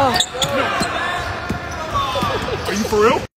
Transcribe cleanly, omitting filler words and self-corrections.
Oh. Are you for real?